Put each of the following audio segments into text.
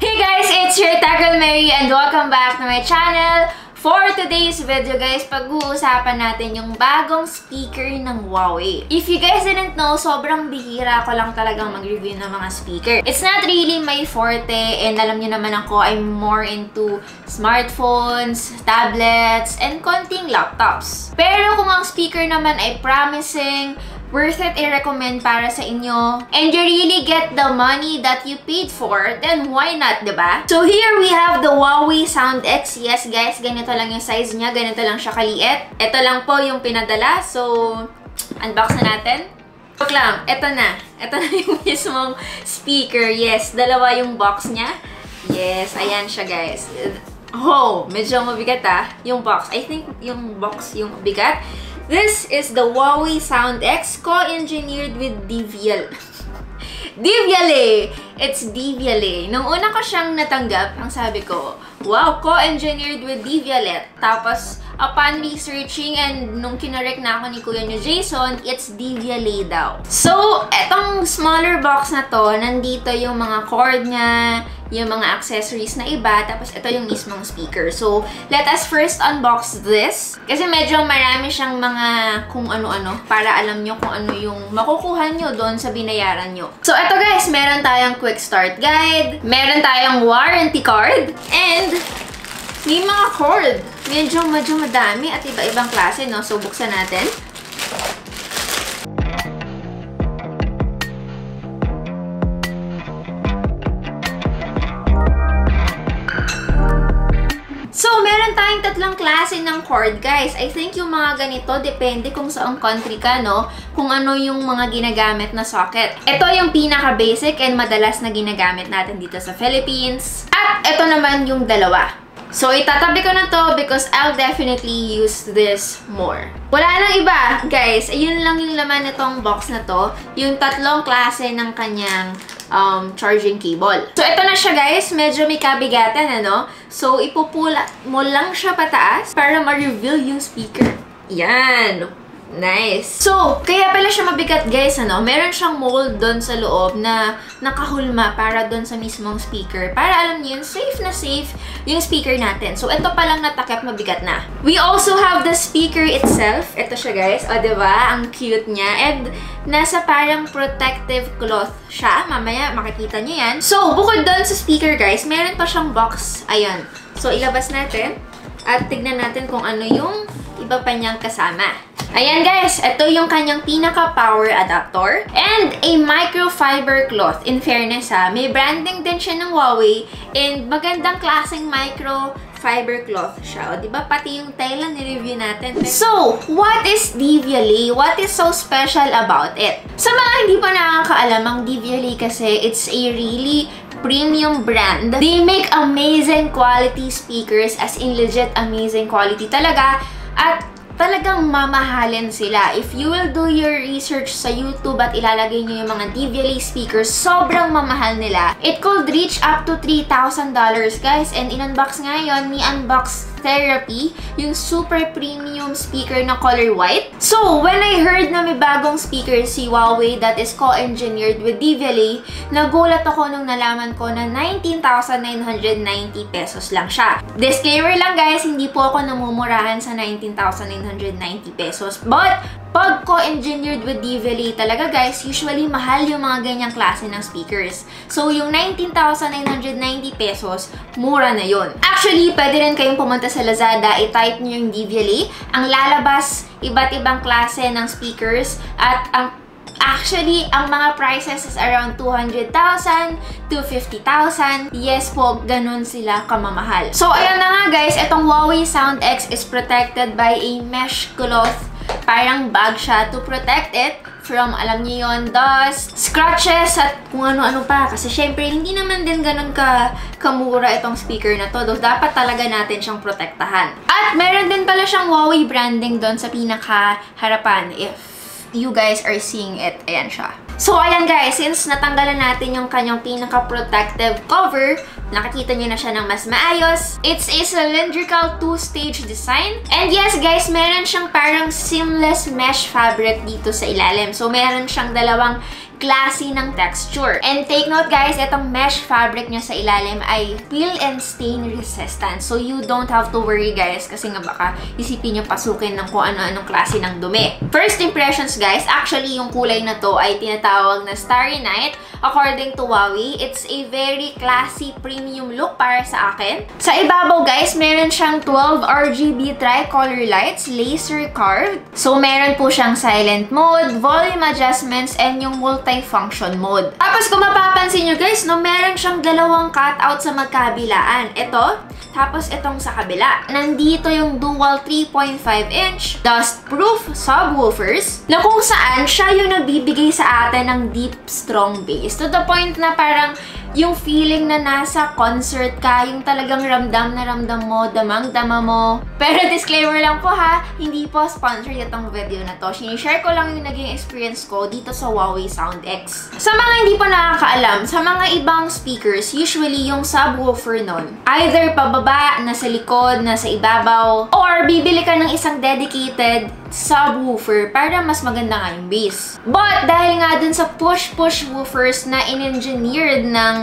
Hey guys, it's your Tagal Mary and welcome back to my channel. For today's video guys, pag-uusapan natin yung bagong speaker ng Huawei. If you guys didn't know, sobrang bihira ko lang talagang mag-review ng mga speaker. It's not really my forte and alam niyo naman ako, I'm more into smartphones, tablets, and konting laptops. Pero kung ang speaker naman ay promising, worth it i-recommend para sa inyo, and you really get the money that you paid for, then why not, diba? So here we have the Huawei Sound X. Yes guys, ganito lang yung size niya, ganito lang siya kaliit. Ito lang po yung pinadala, so unbox na natin. Look lang, ito na yung mismong speaker. Yes, dalawa yung box niya. Yes, ayan siya guys. Oh, medyo mabigat ah, yung box. I think yung box yung bigat. This is the Huawei Sound X, co-engineered with Devialet! It's Devialet. Nung una ko siyang natanggap, ang sabi ko, wow, co-engineered with Devialet. Tapos, upon researching and nung kinarek na ako ni Kuya Nyo Jason, it's Devialet daw. So, etong smaller box na to, nandito yung mga cord niya, yung mga accessories na iba, tapos ito yung mismong speaker. So, let us first unbox this. Kasi medyo marami siyang mga kung ano-ano para alam nyo kung ano yung makukuha nyo doon sa binayaran nyo. So, ito guys, meron tayong quick start guide, meron tayong warranty card, and may mga cord. Medyo madami at iba-ibang klase, no? So, buksan natin. So, meron tayong tatlong klase ng cord, guys. I think yung mga ganito, depende kung saang country ka, no? Kung ano yung mga ginagamit na socket. Ito yung pinaka-basic and madalas na ginagamit natin dito sa Philippines. At ito naman yung dalawa. So, itatabi ko na to because I'll definitely use this more. Wala nang iba, guys. Ayun lang yung laman nitong box na to. Yung tatlong klase ng kanyang charging cable. So, ito na siya guys. Medyo may kabigatan, ano? So, ipupula mo lang siya pataas para ma-reveal yung speaker. Yan! Nice! So, kaya pala siya mabigat guys, ano? Meron siyang mold doon sa loob na nakahulma para doon sa mismong speaker. Para alam niyo yun, safe na safe yung speaker natin. So, ito palang natakip, mabigat na. We also have the speaker itself. Ito siya guys. O, diba? Ang cute niya. And nasa parang protective cloth siya. Mamaya, makikita niyo yan. So, bukod doon sa speaker, guys, meron pa siyang box. Ayan. So, ilabas natin. At tignan natin kung ano yung iba pa niyang kasama. Ayan, guys. Ito yung kanyang pinaka-power adapter. And a microfiber cloth. In fairness, ha. May branding din siya ng Huawei. And magandang klaseng microfiber cloth siya. O, diba? Pati yung Thailand ni-review natin. So, what is Devialet? What is so special about it? Sa mga hindi pa nakakaalam, ang Devialet kasi it's a really premium brand. They make amazing quality speakers, as in legit amazing quality talaga. At talagang mamahalin sila. If you will do your research sa YouTube at ilalagay nyo yung mga Devialet speakers, sobrang mamahal nila. It could reach up to $3,000 guys. And in-unbox nga yun, ni Unbox Therapy, yung super premium speaker na color white. So, when I heard na may bagong speaker si Huawei that is co-engineered with Devialet, nagulat ako nung nalaman ko na 19,990 pesos lang siya. Disclaimer lang guys, hindi po ako namumurahan sa 19,990 pesos. But, pag co-engineered with Devialet talaga guys, usually mahal yung mga ganyang klase ng speakers. So, yung 19,990 pesos, mura na yun. Actually, pwede rin kayong pumunta sa Lazada, i-type nyo yung Devialet. Ang lalabas, iba't ibang klase ng speakers at ang actually, ang mga prices is around 200,000 to 50,000. Yes po, ganun sila kamamahal. So, ayun na nga guys, itong Huawei Sound X is protected by a mesh cloth. Parang bag siya to protect it from, alam niyo yun, dust, scratches, at kung ano-ano pa. Kasi syempre, hindi naman din ganun kamura itong speaker na to. Dapat talaga natin siyang protektahan. At meron din pala siyang Huawei branding doon sa pinaka-harapan if you guys are seeing it. Ayan siya. So, ayan guys, since natanggalan natin yung kanyang pinaka-protective cover, nakikita nyo na siya ng mas maayos. It's a cylindrical two-stage design. And yes guys, meron siyang parang seamless mesh fabric dito sa ilalim. So, meron siyang dalawang classy ng texture. And take note guys, itong mesh fabric nyo sa ilalim ay peel and stain resistant. So you don't have to worry guys kasi nga baka isipin nyo pasukin ng kung ano-anong klase ng dumi. First impressions guys, actually yung kulay na to ay tinatawag na Starry Night. According to Huawei, it's a very classy premium look para sa akin. Sa ibabaw guys, meron siyang 12 RGB tricolor lights, laser carved. So meron po siyang silent mode, volume adjustments, and yung multifunction mode. Tapos kung mapapansin nyo guys, no, meron siyang dalawang cutout sa magkabilaan. Ito, tapos itong sa kabila. Nandito yung dual 3.5-inch dust-proof subwoofers na kung saan siya yung nabibigay sa atin ng deep, strong bass. To the point na parang yung feeling na nasa concert ka, yung talagang ramdam na ramdam mo, damang-dama mo. Pero disclaimer lang po ha, hindi po sponsored itong video na to. Sinishare ko lang yung naging experience ko dito sa Huawei Sound X. Sa mga hindi pa nakakaalam, sa mga ibang speakers, usually yung subwoofer nun, either pababa, nasa likod, nasa ibabaw, or bibili ka ng isang dedicated subwoofer para mas maganda nga yung bass. But dahil nga dun sa push-push woofers na in-engineered ng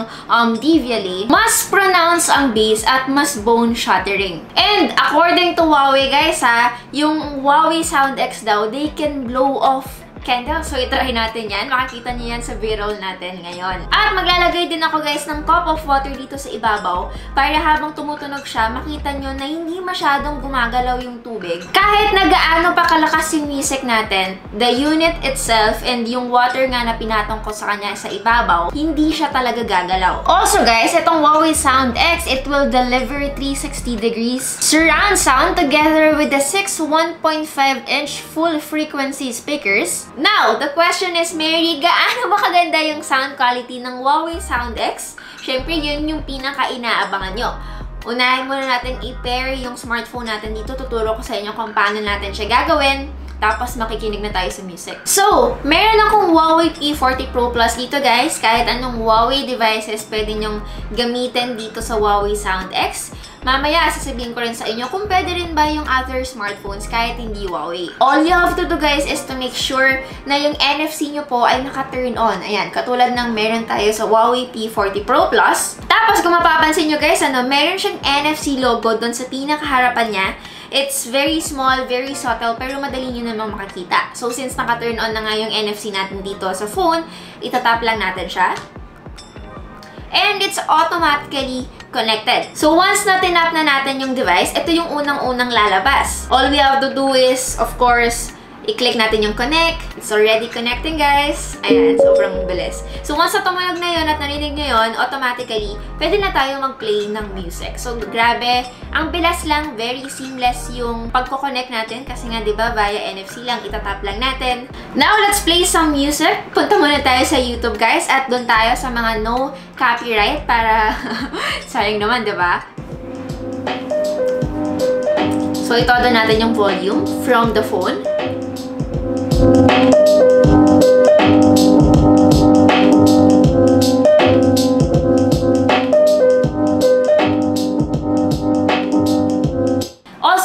Devialet, mas pronounce ang bass at mas bone shattering. And according to Huawei guys ha, yung Huawei Sound X daw, they can blow off candle. So itry natin yan. Makikita niyo yan sa B-roll natin ngayon. At maglalagay din ako guys ng cup of water dito sa ibabaw para habang tumutunog siya, makita niyo na hindi masyadong gumagalaw yung tubig. Kahit na gaano pa kalakas yung music natin, the unit itself and yung water nga na pinatong ko sa kanya sa ibabaw, hindi siya talaga gagalaw. Also guys, itong Huawei Sound X, it will deliver 360 degrees surround sound together with the 6 1.5-inch full frequency speakers. Now, the question is, Mary, gaano ba kaganda yung sound quality ng Huawei Sound X? Siyempre, yun yung pinaka-inaabangan nyo. Unahin muna natin i-pair yung smartphone natin dito. Tuturo ko sa inyo kung paano natin siya gagawin. Tapos, makikinig na tayo sa music. So, meron akong Huawei P40 Pro Plus dito, guys. Kahit anong Huawei devices, pwede nyong gamitin dito sa Huawei Sound X. Mamaya, sasabihin ko rin sa inyo kung pwede rin ba yung other smartphones kahit hindi Huawei. All you have to do guys is to make sure na yung NFC nyo po ay naka-turn on. Ayan, katulad ng meron tayo sa Huawei P40 Pro Plus. Tapos, kung mapapansin nyo guys, ano, meron siyang NFC logo doon sa pinakaharapan niya. It's very small, very subtle, pero madali nyo namang makakita. So, since naka-turn on na nga yung NFC natin dito sa phone, itatap lang natin siya. And it's automatically connected. So, once na tinap na natin yung device, ito yung unang-unang lalabas. All we have to do is, of course, i-click natin yung connect. It's already connecting, guys. Ayan, sobrang bilis. So, once na tumunog na yun at narinig nyo yun, automatically, pwede na tayo mag-play ng music. So, grabe. Ang bilis lang, very seamless yung pagko-connect natin. Kasi nga, diba, via NFC lang, itatap lang natin. Now, let's play some music. Punta muna tayo sa YouTube, guys. At doon tayo sa mga no copyright para sayang naman, diba? So, ito doon natin yung volume from the phone. Also,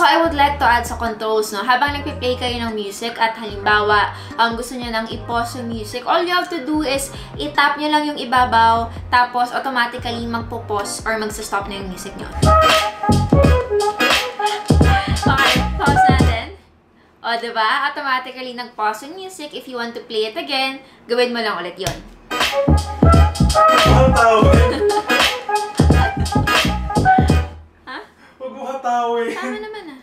I would like to add sa controls, no? Habang nagpe-play kayo ng music at halimbawa gusto nyo nang i-pause yung music, all you have to do is i-tap nyo lang yung ibabaw, tapos automatically magpo-pause or magsa-stop na yung music nyo. Okay, pause na. O, diba? Automatically nag-pause yung music. If you want to play it again, gawin mo lang ulit yun. Huwag mo katawin. Tama naman ah.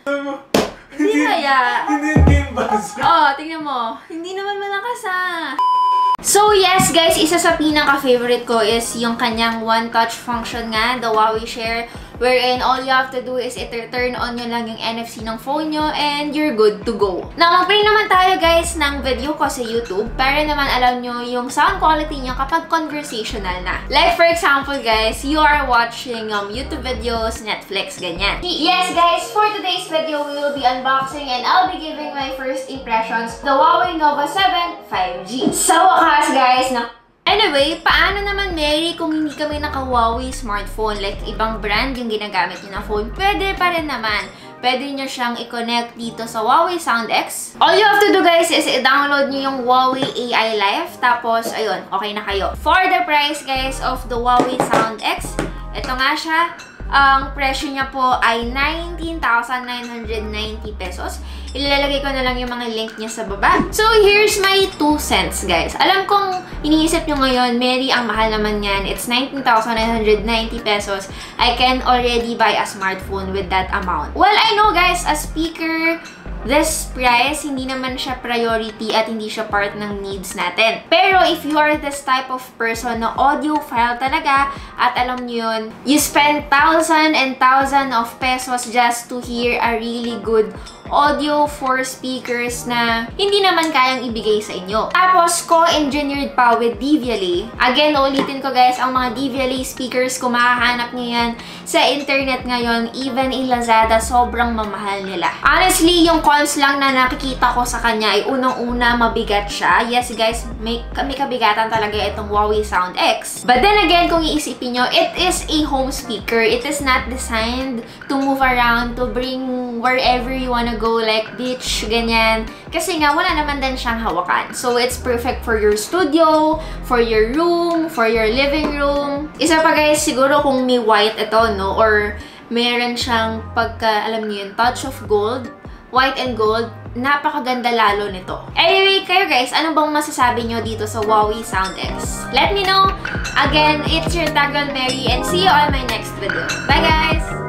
Hindi kaya. Hindi game buzz. Oo, tingnan mo. Hindi naman malakas ah. So yes guys, isa sa pinaka-favorite ko is yung kanyang one-touch function nga, the Huawei Share, wherein all you have to do is i-turn on nyo lang yung NFC ng phone nyo and you're good to go. Now, mag-play naman tayo guys ng video ko sa YouTube para naman alam nyo yung sound quality nyo kapag conversational na. Like for example guys, you are watching YouTube videos, Netflix, ganyan. Yes guys, for today's video, we will be unboxing and I'll be giving my first impressions the Huawei Nova 7 5G. So, guys, na anyway, paano naman Mary kung hindi kami naka Huawei smartphone like ibang brand yung ginagamit niyo na phone? Pwede pa rin naman. pwede nyo siyang i-connect dito sa Huawei Sound X. All you have to do guys is i-download nyo yung Huawei AI Life. Tapos, ayun, okay na kayo. For the price guys of the Huawei Sound X, ito nga siya. Ang presyo niya po ay 19,990 pesos. Ilalagay ko na lang yung mga link niya sa baba. So, here's my 2 cents, guys. Alam kong iniisip nyo ngayon, Mary, ang mahal naman yan. It's 19,990 pesos. I can already buy a smartphone with that amount. Well, I know, guys, a speaker, this price, hindi naman siya priority at hindi siya part ng needs natin. Pero if you are this type of person na audiophile talaga, at alam nyo yun, you spend thousands and thousands of pesos just to hear a really good audio for speakers na hindi naman kayang ibigay sa inyo. Tapos, co-engineered pa with Devialet. Again, ulitin ko guys, ang mga Devialet speakers, kung makahanap nyo yan sa internet ngayon, even in Lazada, sobrang mamahal nila. Honestly, yung cons lang na nakikita ko sa kanya ay unang-una mabigat siya. Yes guys, may kabigatan talaga itong Huawei Sound X. But then again, kung iisipin nyo, it is a home speaker. It is not designed to move around, to bring wherever you wanna go, like beach, ganyan. Kasi nga, wala naman din siyang hawakan. So, it's perfect for your studio, for your room, for your living room. Isa pa guys, siguro kung may white ito, no? Or meron siyang pagka, alam niyo yun, touch of gold. White and gold, napakaganda lalo nito. Anyway, kayo guys, ano bang masasabi nyo dito sa Huawei Sound X? Let me know! Again, it's your Tagal Mary and see you on my next video. Bye guys!